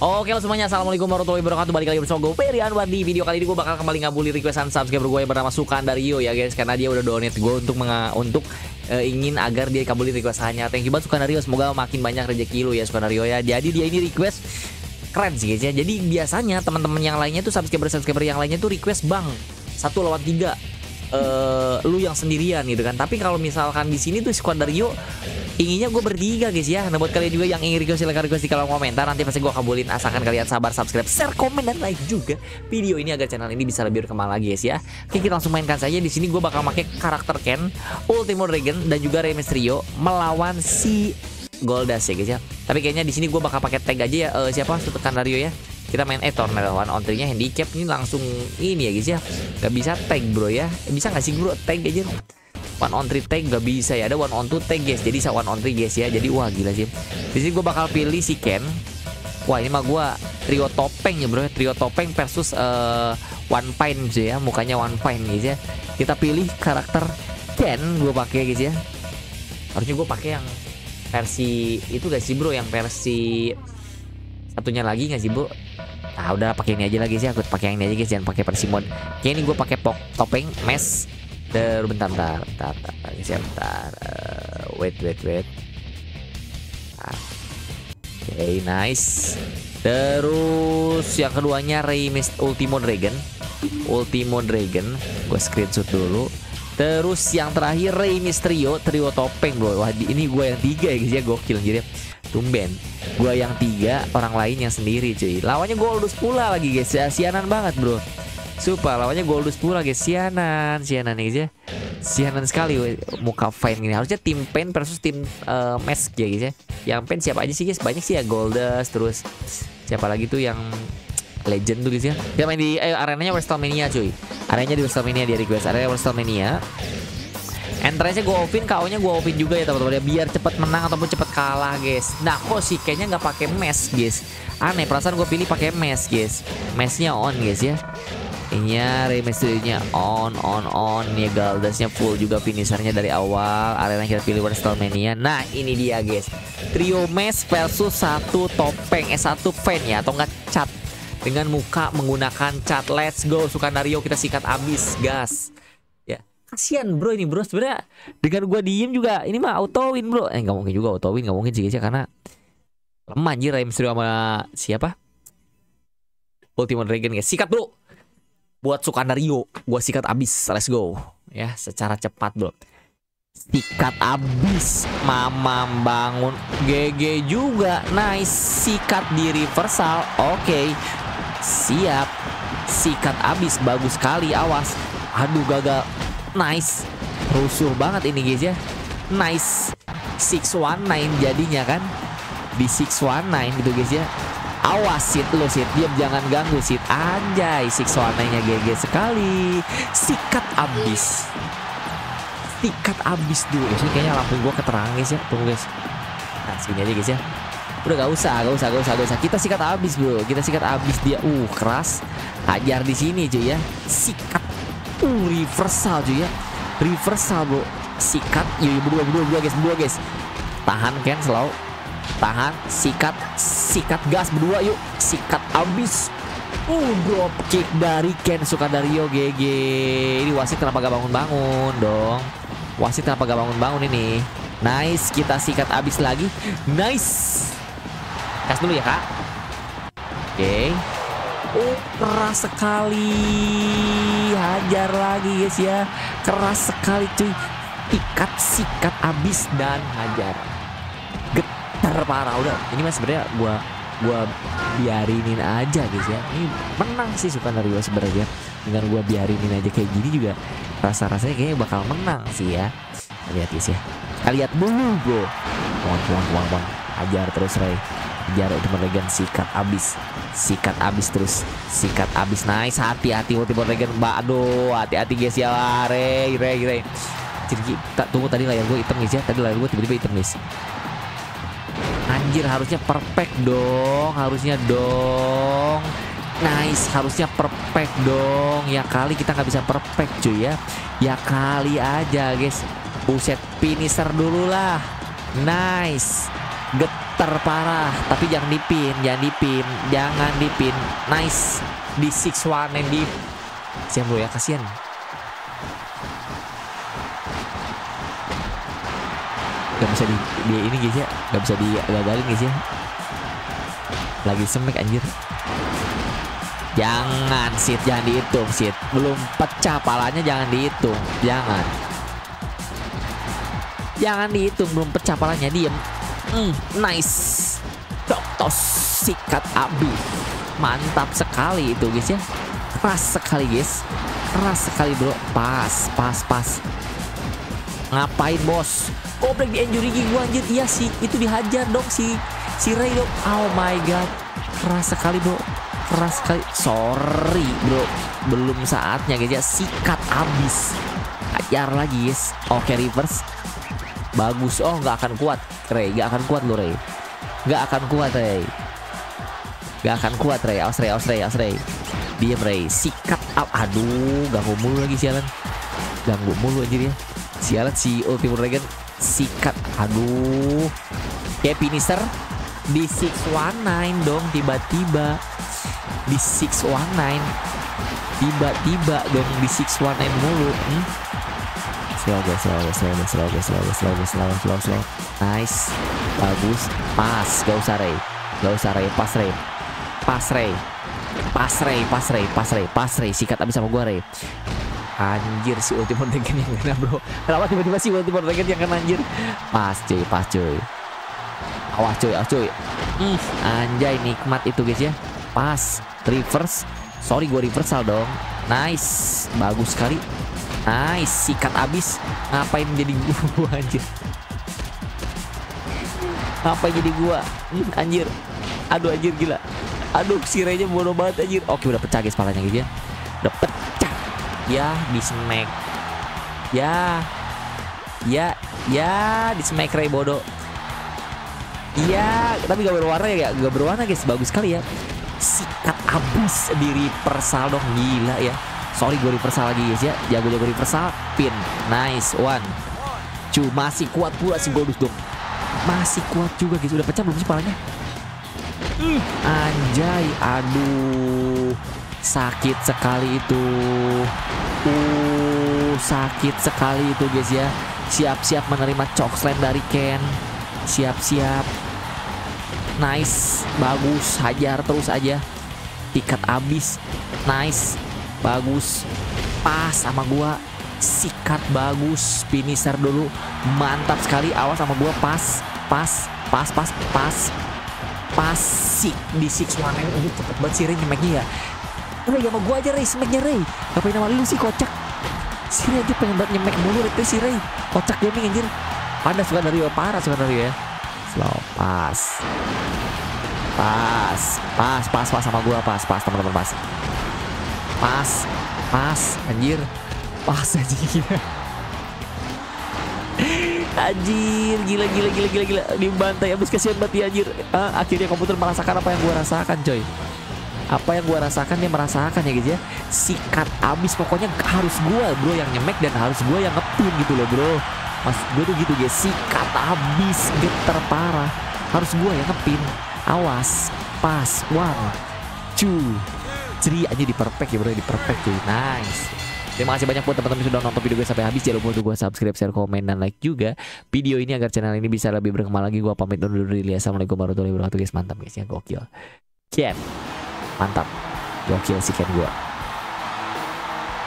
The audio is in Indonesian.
Oke lo semuanya, assalamualaikum warahmatullahi wabarakatuh. Balik lagi bersama gue Perian Wadi. Video kali ini gue bakal kembali ngabulin requestan subscriber gue yang bernama Sukandario ya guys, karena dia udah donate gue untuk ingin agar dia kabulin requestannya. Thank you banget Sukandario, semoga makin banyak rezeki lu ya Sukandario ya. Jadi dia ini request keren sih guys ya. Jadi biasanya teman-teman yang lainnya tuh subscriber yang lainnya tuh request bang 1 lawan 3 lu yang sendirian gitu kan. Tapi kalau misalkan di sini tuh Sukandario inginnya gue bertiga guys ya. Nah buat kalian juga yang ingin request, silahkan request di kolom komentar. Nanti pasti gue kabulin, asalkan kalian sabar, subscribe, share, komen, dan like juga video ini agar channel ini bisa lebih berkembang lagi guys ya. Oke kita langsung mainkan saja. Di sini gue bakal pakai karakter Ken, Ultimo Dragon, dan juga Rey Mysterio melawan si Goldust ya guys ya. Tapi kayaknya di sini gue bakal pakai tag aja ya. Siapa? Sukandario ya. Kita main Tornado One on 3-nya handicap ini langsung ini ya guys ya. Gak bisa tag bro ya. Bisa gak sih bro tag aja? 1 on 3 tag gak bisa ya, ada 1 on 2 tag guys, jadi 1 on 3 guys ya, jadi wah gila sih. Di sini gue bakal pilih si Ken. Wah ini mah gue trio topeng ya bro, trio topeng versus One Pine sih ya, mukanya One Pine guys ya. Kita pilih karakter Ken, gue pakai guys ya. Harusnya gue pakai yang versi itu guys sih bro, yang versi satunya lagi nggak sih bro? Nah udah pakai ini aja lagi sih, aku pakai yang ini aja guys, jangan pakai versi mod. Kayak ini gue pakai topeng mesh. Bentar. Wait. Oke, nice. Terus yang keduanya Ultimo Dragon. Gue screenshot dulu. Terus yang terakhir Rey Mysterio, trio topeng bro. Wah, ini gue yang 3 ya guys ya, gokil jadi. Tumben gue yang 3, orang lain yang sendiri cuy. Lawannya Goldust pula lagi guys ya, sianan banget bro. Super, lawannya Goldust pula guys, sianan nih guys ya. Sianan sekali muka fine gini. Harusnya tim Pain versus tim Mesh ya guys ya. Yang Pain siapa aja sih guys? Banyak sih ya, Goldust, terus siapa lagi tuh yang legend tuh guys ya. Dia main di arenanya WrestleMania cuy. Arenanya di WrestleMania dia request, arena WrestleMania. Entrance-nya gue offin, KO-nya gue offin juga ya teman-teman. Biar cepet menang ataupun cepet kalah guys. Nah kok sih kayaknya nggak pakai Mesh guys. Aneh, perasaan gue pilih pakai Mesh guys. Mesh-nya on guys ya. Iya, Rey Mysterio-nya on ya, Goldust-nya full juga, finishernya dari awal. Arena kita pilih WrestleMania. Nah ini dia guys, trio mesh versus 1 fan ya, atau enggak cat dengan muka menggunakan cat. Let's go Sukandario, kita sikat abis gas ya. Kasian bro ini bro, sebenarnya dengan gua diem juga ini mah auto win bro. Nggak mungkin juga auto win, nggak mungkin sih guys ya, karena lemah anjir Rey Mysterio sama siapa Ultimo Dragon guys. Sikat bro buat Sukandario, gua sikat abis, let's go ya, secara cepat bro, sikat abis, mama bangun, GG juga, nice, sikat di reversal, oke, siap, sikat abis, bagus sekali, awas, aduh gagal, nice, rusuh banget ini guys ya, nice, 619 jadinya kan, di 619 gitu guys ya. Awas Sid, lo Sid, diam jangan ganggu Sid. Anjay, siksoananya GG sekali. Sikat abis. Sikat abis dulu. Ini kayaknya lampu gua keterang guys ya. Tunggu guys. Nah, segini aja guys ya. Udah gak usah. Kita sikat abis bro. Kita sikat abis dia. Keras. Hajar di sini cuy ya. Sikat. Reversal cuy ya. Reversal bro. Sikat. Yuk berdua guys. Tahan Ken slow. Tahan, sikat gas berdua yuk, sikat abis. Drop kick dari Ken Sukandario, GG. Ini wasit kenapa gak bangun-bangun dong? Wasit kenapa gak bangun-bangun ini? Nice, kita sikat abis lagi. Nice. Gas dulu ya kak. Oke. Keras sekali. Hajar lagi guys ya. Keras sekali cuy. Sikat abis dan hajar. Parah udah, ini mas sebenarnya gua biarinin aja guys ya. Ini menang sih Sukandario sebenarnya. Dengan gua biarinin aja kayak gini juga, rasa-rasanya kayaknya bakal menang sih ya. Lihat guys ya. Lihat dulu bro. Wang. Ajar terus Rey. Ajar Ultimo Regen, sikat abis. Nice, hati-hati Ultimo Regen. Aduh, hati-hati guys ya. Rey. Tunggu tadi layar gua hitam guys ya. Tadi layar gua tiba-tiba hitam guys. Anjir, harusnya perfect dong. Nice, harusnya perfect dong. Ya kali kita nggak bisa perfect cuy ya. Ya kali aja guys. Buset, finisher dulu lah. Nice. terparah. Tapi jangan dipin, jangan dipin, jangan dipin. Nice. Di 6-1 and deep. Kasihan bro ya, kasihan. Gak bisa di ini guys ya, gak bisa digagalin guys ya. Lagi semek anjir. Jangan sit, jangan dihitung sit. Belum pecah palanya jangan dihitung. Jangan. Jangan dihitung, belum pecah palanya, diem. Nice. Doktos sikat abi. Mantap sekali itu guys ya. Keras sekali guys. Keras sekali bro. Pas, pas, pas. Ngapain bos? Goblek di injury gua anjir. Iya sih, itu dihajar dong si Rey dong. Oh my god. Keras sekali bro. Keras sekali. Sorry bro, belum saatnya guys ya. Sikat abis. Ajar lagi guys. Oke reverse. Bagus. Oh nggak akan kuat Rey. Nggak akan kuat lo Rey. Nggak akan kuat Rey. Nggak akan kuat Rey. Awas Rey, awas Rey, awas Rey. Diam Rey. Sikat up. Aduh, ganggu mulu lagi sialan. Ganggu mulu anjir ya. Sialan si Ultimo Dragon. Sikat. Aduh. Kayak finisher. Di 619 dong tiba-tiba. Di 619 tiba-tiba dong, di 619 mulu. Slow guys, slow guys, slow guys, slow guys, slow guys, slow guys, slow guys, slow. Nice, bagus, pas, gak usah Rey, gak usah Rey, pas Rey, pas Rey, pas Rey, pas Rey, pas Rey, pas Rey, sikat abis sama gua Rey. Anjir si Ultimo Dragon yang kena bro. Kenapa tiba-tiba si Ultimo Dragon yang kena anjir? Pas cuy, pas cuy. Awas cuy, awas cuy. Anjay nikmat itu guys ya. Pas, reverse. Sorry gue reversal dong. Nice, bagus sekali. Nice, sikat abis. Ngapain jadi gua anjir? Ngapain jadi gua? Anjir. Aduh anjir gila. Aduh si Rey-nya bodoh banget anjir. Oke udah pecah guys palanya gitu ya. Udah pecah. Ya di smack. Ya. Ya, ya di smack Rey bodoh. Iya, tapi gak berwarna ya, gak berwarna guys, bagus sekali ya. Sikat abis di reversal dong, gila ya. Sorry gue reversal lagi guys ya, jago-jago reversal, pin, nice, one. Cuma masih kuat pula si Goldust dong. Masih kuat juga guys, udah pecah belum sih palanya? Anjay, aduh. Sakit sekali itu. Sakit sekali itu guys ya. Siap-siap menerima chokeslam dari Ken. Siap-siap. Nice. Bagus. Hajar terus aja. Tiket abis. Nice. Bagus. Pas sama gua. Sikat bagus. Finisher dulu. Mantap sekali. Awas sama gua. Pas. Pas. Pas. Pas. Pas. Pas. Sik. Di 6-1. Udah cepet banget si Rey nyemek-nya ya. Rey sama gua aja Rey. Smack-nya Rey. Ngapain sama lu sih kocak. Si Rey aja pengen banget nyemek mulu. Rey si Rey. Kocak gaming anjir. Pada Sukandario, parah Sukandario ya. Slow, pas. Pas, pas, pas, pas sama gua, pas, pas teman-teman, pas. Pas, pas, anjir. Pas anjir. Anjir, gila, gila, gila, gila, gila. Dibantai abis, kasihan banget anjir. Akhirnya komputer merasakan apa yang gua rasakan coy. Apa yang gua rasakan dia merasakan ya guys ya. Sikat abis, pokoknya harus gua bro yang nyemek dan harus gua yang ngepin gitu loh bro. Mas gue tuh gitu guys, sikat abis geter parah. Harus gue yang ngepin. Awas. Pas. One, two, three. Aja di perfect ya bro, di perfect cuy. Nice. Terima kasih banyak buat teman-teman sudah nonton video gue sampai habis. Jangan lupa untuk gue subscribe, share, komen, dan like juga video ini agar channel ini bisa lebih berkembang lagi. Gue pamit undur diri. Assalamualaikum warahmatullahi wabarakatuh guys. Mantap guys ya, gokil. Ken. Mantap. Gokil si Ken gue.